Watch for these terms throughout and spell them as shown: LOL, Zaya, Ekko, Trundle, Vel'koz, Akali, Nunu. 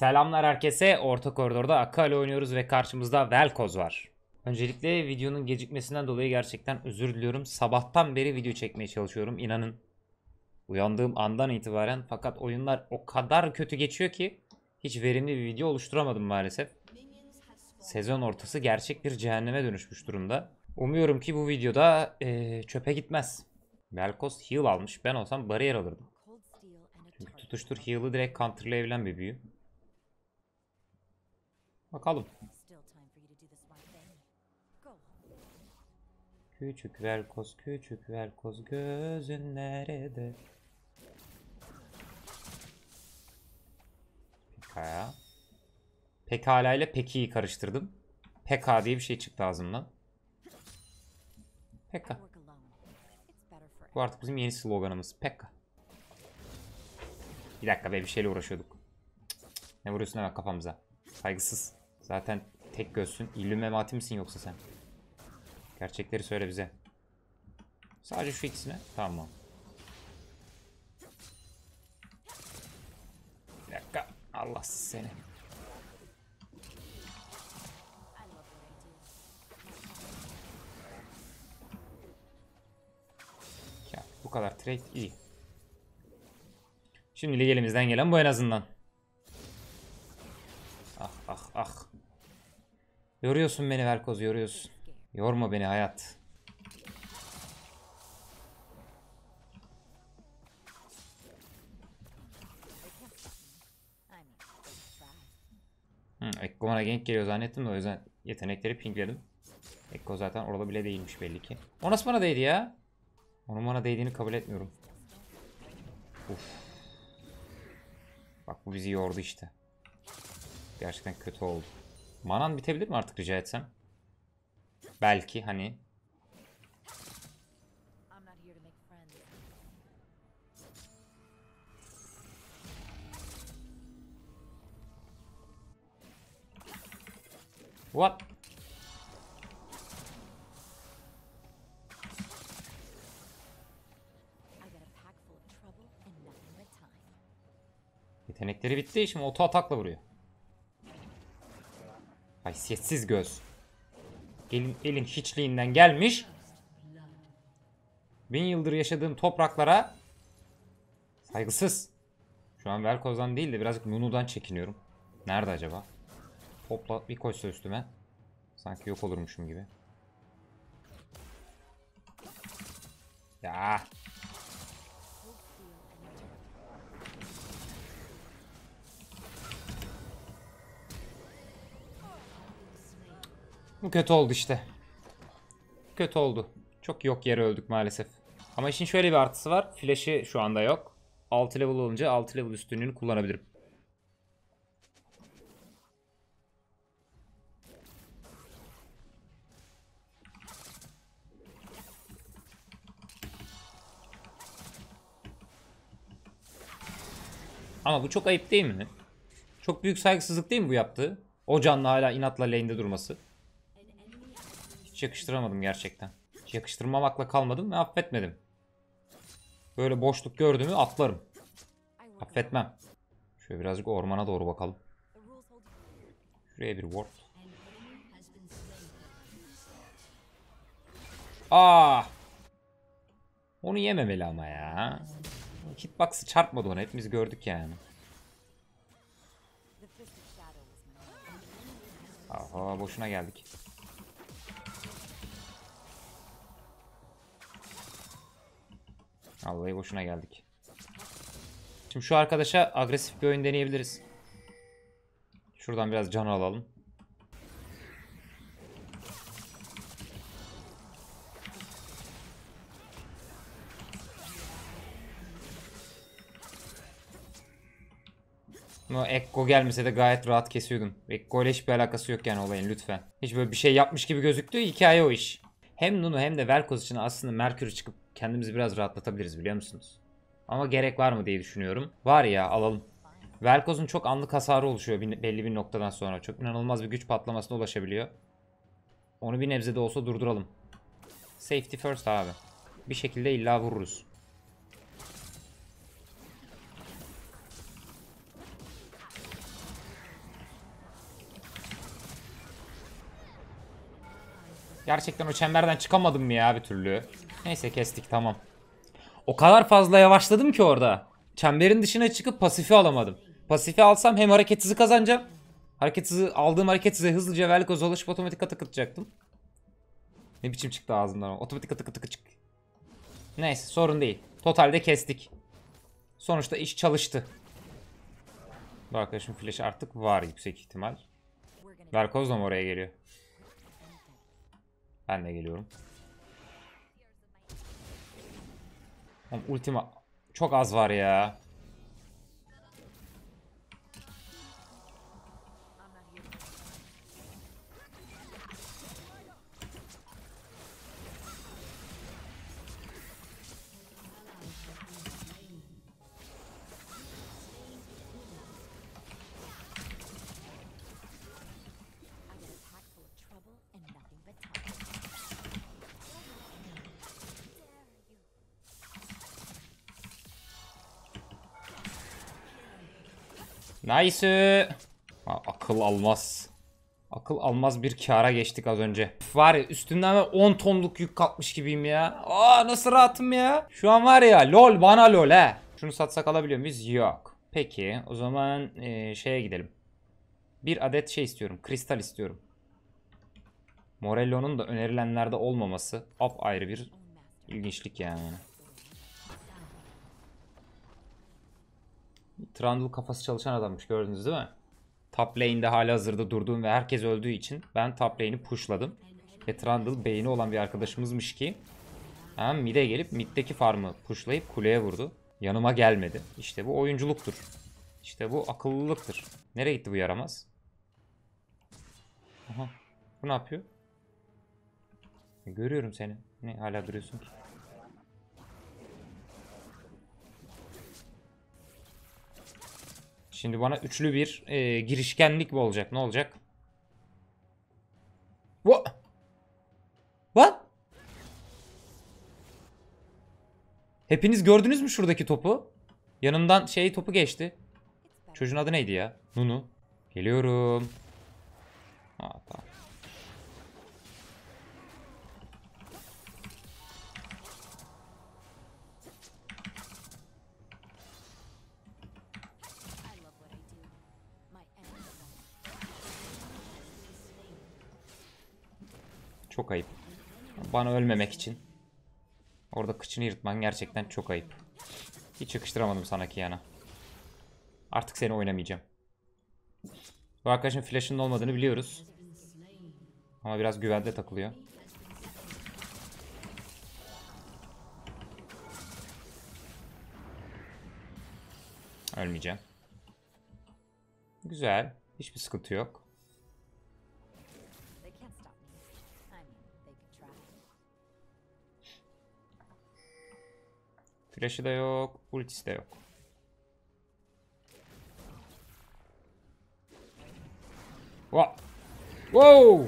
Selamlar herkese. Orta Koridor'da Akali oynuyoruz ve karşımızda Vel'koz var. Öncelikle videonun gecikmesinden dolayı gerçekten özür diliyorum. Sabahtan beri video çekmeye çalışıyorum, inanın. Uyandığım andan itibaren, fakat oyunlar o kadar kötü geçiyor ki hiç verimli bir video oluşturamadım maalesef. Sezon ortası gerçek bir cehenneme dönüşmüş durumda. Umuyorum ki bu videoda çöpe gitmez. Vel'koz heal almış. Ben olsam bariyer alırdım. Çünkü tutuştur heal'ı direkt counter'la evlen bir büyü. Bakalım. Küçük Vel'koz, küçük Vel'koz, gözün nerede? Pekala. Pekala ile Peki'yi karıştırdım. Peka diye bir şey çıktı ağzımdan. Pekka. Bu artık bizim yeni sloganımız. Pekka. Bir dakika be, bir şeyle uğraşıyorduk. Ne vuruyorsun hemen kafamıza? Saygısız. Zaten tek gözsün. İllüminati misin yoksa sen? Gerçekleri söyle bize. Sadece şu ikisine. Tamam. Bir dakika. Allah seni. Ya, bu kadar trade iyi. Şimdilik elimizden gelen bu en azından. Ah ah ah. Yoruyorsun beni Vel'koz, yoruyorsun. Yorma beni hayat. Ekko bana gank geliyor zannettim de o yüzden yetenekleri pingledim. Ekko zaten orada bile değilmiş belli ki. O nasıl bana değdi ya? Onun bana değdiğini kabul etmiyorum. Uf. Bak bu bizi yordu işte. Gerçekten kötü oldu. Manan bitebilir mi artık rica etsem? Belki hani. What? Yetenekleri bitti. Şimdi oto atakla vuruyor. Haysiyetsiz göz. Elin hiçliğinden gelmiş. 1000 yıldır yaşadığım topraklara. Saygısız. Şu an Vel'koz'dan değil de birazcık Nunu'dan çekiniyorum. Nerede acaba? Topla bir koysa üstüme. Sanki yok olurmuşum gibi. Ya. Bu kötü oldu işte. Kötü oldu. Çok yok yere öldük maalesef. Ama işin şöyle bir artısı var. Flash'ı şu anda yok. 6 level olunca 6 level üstünlüğünü kullanabilirim. Ama bu çok ayıp değil mi? Çok büyük saygısızlık değil mi bu yaptığı? O canlı hala inatla lane'de durması. Yakıştıramadım gerçekten. Hiç yakıştırmamakla kalmadım ve affetmedim. Böyle boşluk gördüğümü atlarım. Affetmem. Şöyle birazcık ormana doğru bakalım. Şuraya bir ward. Aa! Onu yememeli ama ya. Hitbox'ı çarpmadı ona. Hepimiz gördük yani. Aha, boşuna geldik. Vallahi boşuna geldik. Şimdi şu arkadaşa agresif bir oyun deneyebiliriz. Şuradan biraz can alalım. Ama Ekko gelmese de gayet rahat kesiyordum. Ekko ile hiçbir alakası yok yani olayın, lütfen. Hiç böyle bir şey yapmış gibi gözüktü. Hikaye o iş. Hem Nunu hem de Vel'koz için aslında Merkür'ü çıkıp kendimizi biraz rahatlatabiliriz, biliyor musunuz? Ama gerek var mı diye düşünüyorum. Var ya, alalım. Vel'koz'un çok anlık hasarı oluşuyor belli bir noktadan sonra. Çok inanılmaz bir güç patlamasına ulaşabiliyor. Onu bir nebze de olsa durduralım. Safety first abi. Bir şekilde illa vururuz. Gerçekten o çemberden çıkamadım mı ya bir türlü? Neyse kestik, tamam. O kadar fazla yavaşladım ki orada. Çemberin dışına çıkıp pasifi alamadım. Pasifi alsam hem hareket hızı kazanacağım. Hareket hızı, aldığım hareket hızı hızlıca Vel'koz'a ulaşıp otomatik atıklayacaktım. Ne biçim çıktı ağzımdan. Otomatik atık. Neyse sorun değil. Totalde kestik. Sonuçta iş çalıştı. Bu arkadaşım flash artık var yüksek ihtimal. Vel'koz da mı oraya geliyor? Ben de geliyorum. Oğlum ultima çok az var ya. Nice. Akıl almaz. Akıl almaz bir kâra geçtik az önce. Var ya, üstümden 10 tonluk yük kalkmış gibiyim ya. Aa, nasıl rahatım ya. Şu an var ya lol bana lol he. Şunu satsak alabiliyor muyuz? Yok. Peki o zaman şeye gidelim. Bir adet şey istiyorum. Kristal istiyorum. Morello'nun da önerilenlerde olmaması apayrı bir ilginçlik yani. Trundle kafası çalışan adammış, gördünüz değil mi? Top lane'de hali hazırda durduğum ve herkes öldüğü için ben top lane'i pushladım. Ve Trundle beyni olan bir arkadaşımızmış ki hemen mid'e gelip mid'deki farmı pushlayıp kuleye vurdu. Yanıma gelmedi. İşte bu oyunculuktur. İşte bu akıllılıktır. Nereye gitti bu yaramaz? Aha. Bu ne yapıyor? Görüyorum seni. Ne hala duruyorsun ki? Şimdi bana üçlü bir girişkenlik mi olacak? Ne olacak? What? What? Hepiniz gördünüz mü şuradaki topu? Yanımdan şey topu geçti. Çocuğun adı neydi ya? Nunu. Geliyorum. Aa, tamam. Çok ayıp. Bana ölmemek için orada kıçını yırtman gerçekten çok ayıp. Hiç yakıştıramadım sana ki yana. Artık seni oynamayacağım. Bu arkadaşın flash'ının olmadığını biliyoruz. Ama biraz güvende takılıyor. Ölmeyeceğim. Güzel. Hiçbir sıkıntı yok. Flash'ı da yok, ultisi de yok. Wow. Wow.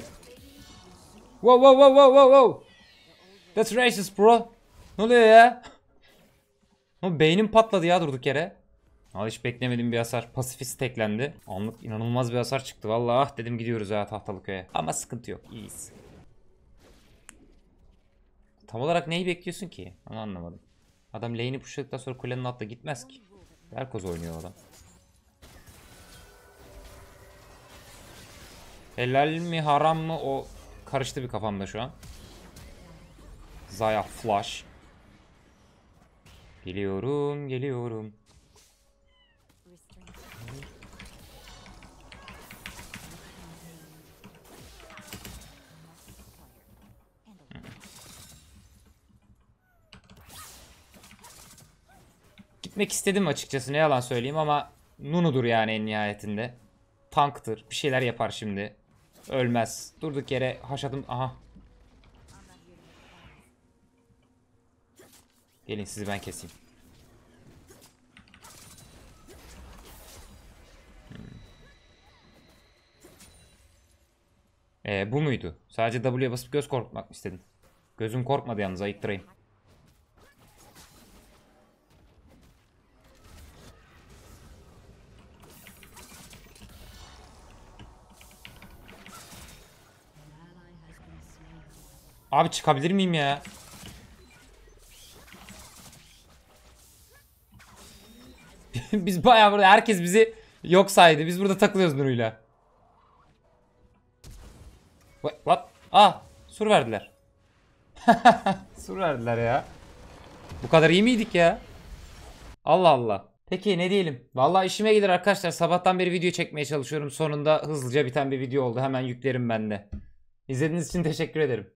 Wow wow wow wow wow. That's racist bro. Ne oluyor ya? Beynim patladı ya durduk yere. Al, hiç beklemediğim bir hasar. Pasifist teklendi. Anlık inanılmaz bir hasar çıktı. Vallahi dedim gidiyoruz ya tahtalı köye. Ama sıkıntı yok. İyiyiz. Tam olarak neyi bekliyorsun ki? Onu anlamadım. Adam lane'i pushladıktan sonra kulenin altına gitmez ki. Vel'koz oynuyor adam. Helal mi haram mı o karıştı bir kafamda şu an. Zaya flash. Geliyorum, geliyorum. Gitmek istedim açıkçası, ne yalan söyleyeyim, ama Nunu'dur yani en nihayetinde. Tanktır, bir şeyler yapar şimdi. Ölmez. Durduk yere haşadım. Aha. Gelin sizi ben keseyim. Bu muydu? Sadece W'ye basıp göz korkutmak mı istedin? Gözüm korkmadı yalnız, ayıktırayım. Abi çıkabilir miyim ya? Biz bayağı burada, herkes bizi yok saydı. Biz burada takılıyoruz Nuru'yla. What? Ah, sur verdiler. Sur verdiler ya. Bu kadar iyi miydik ya? Allah Allah. Peki ne diyelim? Vallahi işime gelir arkadaşlar. Sabahtan beri video çekmeye çalışıyorum. Sonunda hızlıca biten bir video oldu. Hemen yüklerim ben de. İzlediğiniz için teşekkür ederim.